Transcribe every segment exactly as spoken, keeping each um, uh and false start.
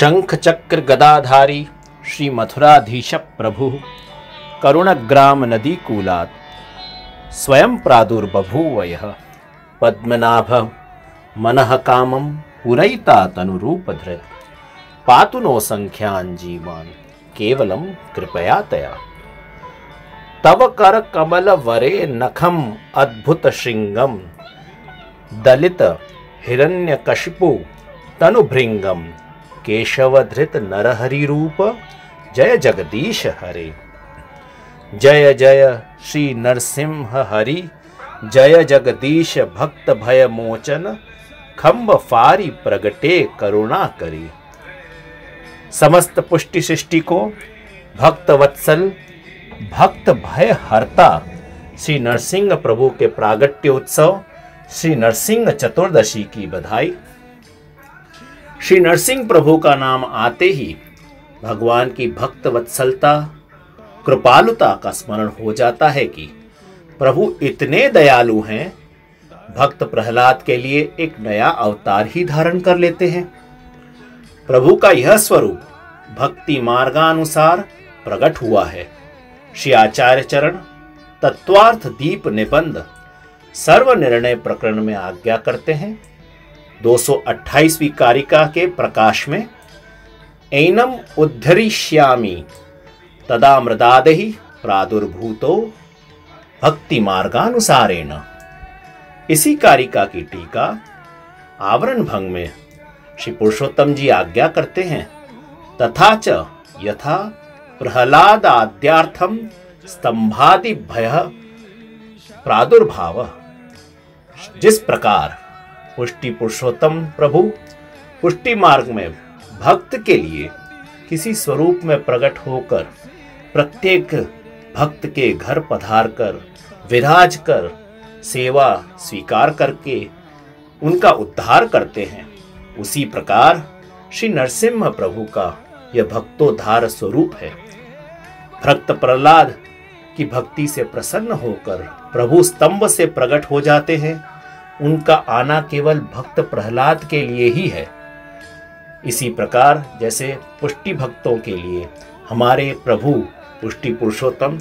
शंख चक्र गदाधारी श्री मथुराधीश प्रभु करुणग्राम नदी कूलात् स्वयं प्रादुर्बभूवयः पद्मनाभ मनः कामं पुरैता तनुरूपधर पातु नो संख्यान् जीवान् केवलं कृपया तया। तव कर कमल वरे नखम अद्भुत श्रृंगम दलित हिरण्यकशिपु तनुभृंगम केशवधृत नरहरि रूप जय जगदीश हरे। जय जय श्री नरसिंह हरि जय जगदीश भक्त भय मोचन खम्ब फारी प्रगटे करुणा करी। समस्त पुष्टि सृष्टि को भक्त वत्सल भक्त भय हरता श्री नरसिंह प्रभु के प्रागट्य उत्सव श्री नरसिंह चतुर्दशी की बधाई। श्री नरसिंह प्रभु का नाम आते ही भगवान की भक्त वत्सलता कृपालुता का स्मरण हो जाता है कि प्रभु इतने दयालु हैं, भक्त प्रहलाद के लिए एक नया अवतार ही धारण कर लेते हैं। प्रभु का यह स्वरूप भक्ति मार्गानुसार प्रकट हुआ है। श्री आचार्य चरण तत्वार्थ दीप निबंध सर्व निर्णय प्रकरण में आज्ञा करते हैं। दो सौ अट्ठाईसवीं कारिका के प्रकाश में एनम उद्धरिष्यामि तदा मृदादेहि प्रादुर्भूतो भक्ति मार्गानुसारेण। इसी कारिका की टीका आवरण भंग में श्री पुरुषोत्तम जी आज्ञा करते हैं, तथा च यथा प्रहलाद आद्यार्थम स्तंभादि भय प्रादुर्भाव। जिस प्रकार पुष्टि पुरुषोत्तम प्रभु पुष्टि मार्ग में भक्त के लिए किसी स्वरूप में प्रकट होकर प्रत्येक भक्त के घर पधार कर विराज कर सेवा स्वीकार करके उनका उद्धार करते हैं, उसी प्रकार श्री नरसिंह प्रभु का यह भक्तोद्धार स्वरूप है। भक्त प्रहलाद की भक्ति से प्रसन्न होकर प्रभु स्तंभ से प्रकट हो जाते हैं। उनका आना केवल भक्त प्रहलाद के लिए ही है। इसी प्रकार जैसे पुष्टि भक्तों के लिए हमारे प्रभु पुष्टि पुरुषोत्तम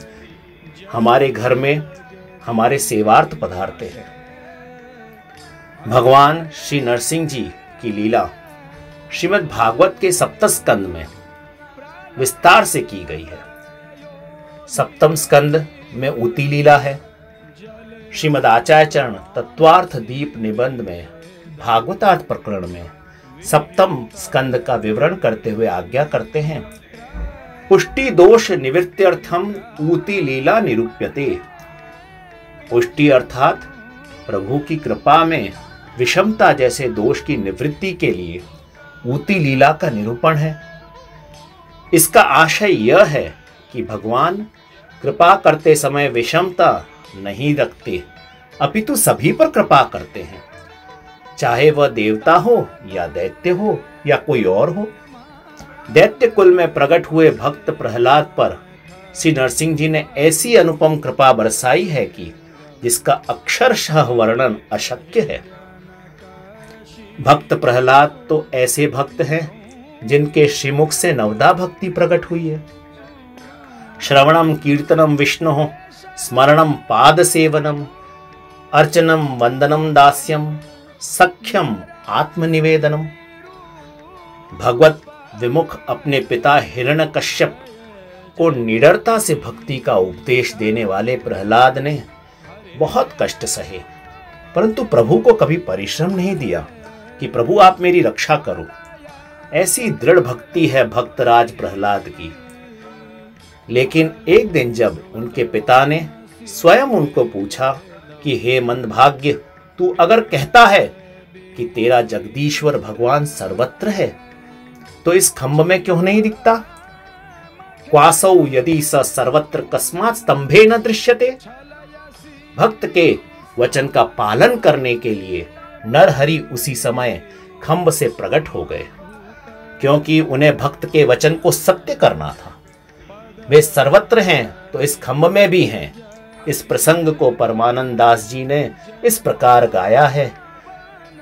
हमारे घर में हमारे सेवार्थ पधारते हैं। भगवान श्री नरसिंह जी की लीला श्रीमद् भागवत के सप्तम स्कंद में विस्तार से की गई है। सप्तम स्कंद में उती लीला है। श्रीमद् आचार्य चरण तत्वार्थ दीप निबंध में भागवतार्थ प्रकरण में सप्तम स्कंद का विवरण करते हुए आज्ञा करते हैं, पुष्टि दोष निवृत्त्यर्थम ऊती लीला निरूप्यते। पुष्टि अर्थात प्रभु की कृपा में विषमता जैसे दोष की निवृत्ति के लिए ऊती लीला का निरूपण है। इसका आशय यह है कि भगवान कृपा करते समय विषमता नहीं रखते, अपितु सभी पर कृपा करते हैं, चाहे वह देवता हो या दैत्य हो या कोई और हो। दैत्य कुल में प्रकट हुए भक्त प्रहलाद पर श्री नरसिंह जी ने ऐसी अनुपम कृपा बरसाई है कि जिसका अक्षरशः वर्णन अशक्य है। भक्त प्रहलाद तो ऐसे भक्त हैं जिनके श्रीमुख से नवदा भक्ति प्रकट हुई है। श्रवणम कीर्तनम विष्णोः स्मरणम पाद सेवनम अर्चनम वंदनम दास्यम सख्यम आत्मनिवेदनम। भगवत विमुख अपने पिता हिरण्यकश्यप को निडरता से भक्ति का उपदेश देने वाले प्रहलाद ने बहुत कष्ट सहे, परंतु प्रभु को कभी परिश्रम नहीं दिया कि प्रभु आप मेरी रक्षा करो। ऐसी दृढ़ भक्ति है भक्तराज प्रहलाद की। लेकिन एक दिन जब उनके पिता ने स्वयं उनको पूछा कि हे मंदभाग्य, तू अगर कहता है कि तेरा जगदीश्वर भगवान सर्वत्र है तो इस खंभ में क्यों नहीं दिखता। क्वासौ यदि स सर्वत्र कस्मात् स्तंभे न दृश्यते। भक्त के वचन का पालन करने के लिए नरहरि उसी समय खंभ से प्रकट हो गए, क्योंकि उन्हें भक्त के वचन को सत्य करना था। वे सर्वत्र हैं तो इस खंभ में भी हैं, इस प्रसंग को परमानंद दास जी ने इस प्रकार गाया है।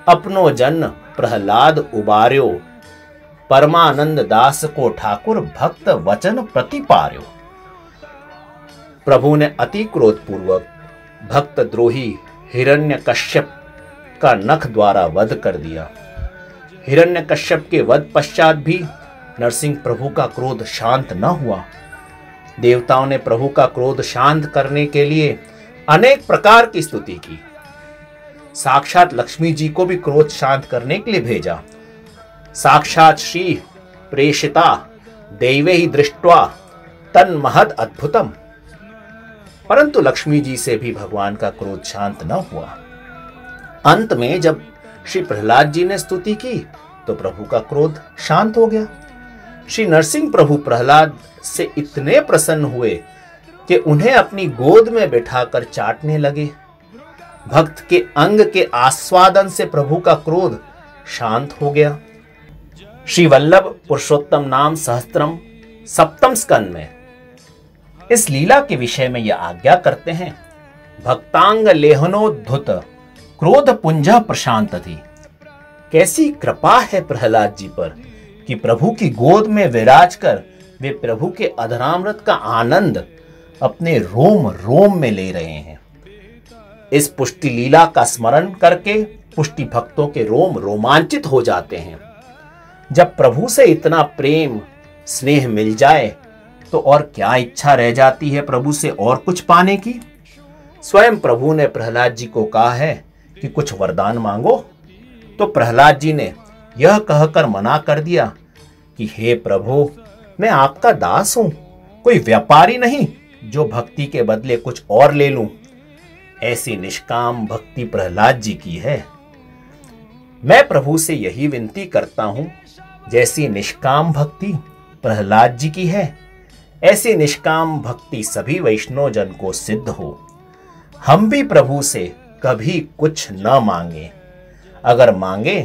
अपनो जन प्रहलाद उबार्यो, परमानंद दास को ठाकुर भक्त वचन प्रतिपार्यो। प्रभु ने अति क्रोधपूर्वक भक्त द्रोही हिरण्यकश्यप का नख द्वारा वध कर दिया। हिरण्यकश्यप के वध पश्चात भी नरसिंह प्रभु का क्रोध शांत न हुआ। देवताओं ने प्रभु का क्रोध शांत करने के लिए अनेक प्रकार की स्तुति की। साक्षात लक्ष्मी जी को भी क्रोध शांत करने के लिए भेजा। साक्षात श्री प्रेषिता देवे ही दृष्ट्वा तन महद अद्भुतम, परंतु लक्ष्मी जी से भी भगवान का क्रोध शांत न हुआ। अंत में जब श्री प्रहलाद जी ने स्तुति की तो प्रभु का क्रोध शांत हो गया। श्री नरसिंह प्रभु प्रहलाद से इतने प्रसन्न हुए कि उन्हें अपनी गोद में बिठाकर चाटने लगे। भक्त के अंग के आस्वादन से प्रभु का क्रोध शांत हो गया। श्री वल्लभ पुरुषोत्तम नाम सहस्त्रम सप्तम स्कंद में इस लीला के विषय में यह आज्ञा करते हैं। भक्तांग लेहनोद्धुत क्रोध पुंजा प्रशांत थी। कैसी कृपा है प्रहलाद जी पर कि प्रभु की गोद में विराज कर वे प्रभु के अधरामृत का आनंद अपने रोम रोम में ले रहे हैं। इस पुष्टि लीला का स्मरण करके पुष्टि भक्तों के रोम रोमांचित हो जाते हैं। जब प्रभु से इतना प्रेम स्नेह मिल जाए तो और क्या इच्छा रह जाती है प्रभु से और कुछ पाने की। स्वयं प्रभु ने प्रहलाद जी को कहा है कि कुछ वरदान मांगो, तो प्रहलाद जी ने यह कहकर मना कर दिया कि हे प्रभु, मैं आपका दास हूं, कोई व्यापारी नहीं जो भक्ति के बदले कुछ और ले लूं। ऐसी निष्काम भक्ति प्रहलाद जी की है। मैं प्रभु से यही विनती करता हूं, जैसी निष्काम भक्ति प्रहलाद जी की है ऐसी निष्काम भक्ति सभी वैष्णव जन को सिद्ध हो। हम भी प्रभु से कभी कुछ न मांगे, अगर मांगे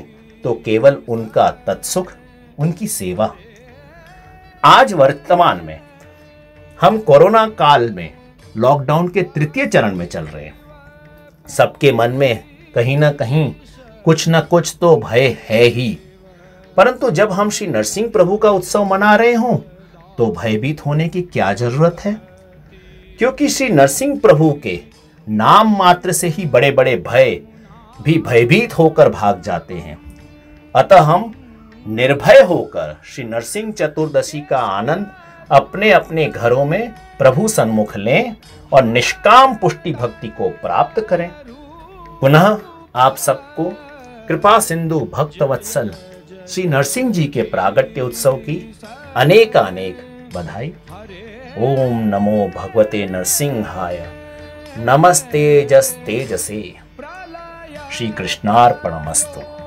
तो केवल उनका तत्सुख, उनकी सेवा। आज वर्तमान में हम कोरोना काल में लॉकडाउन के तृतीय चरण में चल रहे हैं। सबके मन में कहीं ना कहीं कुछ ना कुछ तो भय है ही, परंतु जब हम श्री नरसिंह प्रभु का उत्सव मना रहे हों तो भयभीत होने की क्या जरूरत है, क्योंकि श्री नरसिंह प्रभु के नाम मात्र से ही बड़े बड़े भय भी भयभीत होकर भाग जाते हैं। अतः हम निर्भय होकर श्री नरसिंह चतुर्दशी का आनंद अपने अपने घरों में प्रभु सन्मुख लें और निष्काम पुष्टि भक्ति को प्राप्त करें। पुनः आप सबको कृपा सिंधु भक्तवत्सल श्री नरसिंह जी के प्रागट्य उत्सव की अनेक अनेक बधाई। ओम नमो भगवते नरसिंहाय, नमस्ते जस तेजसे, श्री कृष्णार्पणमस्तु।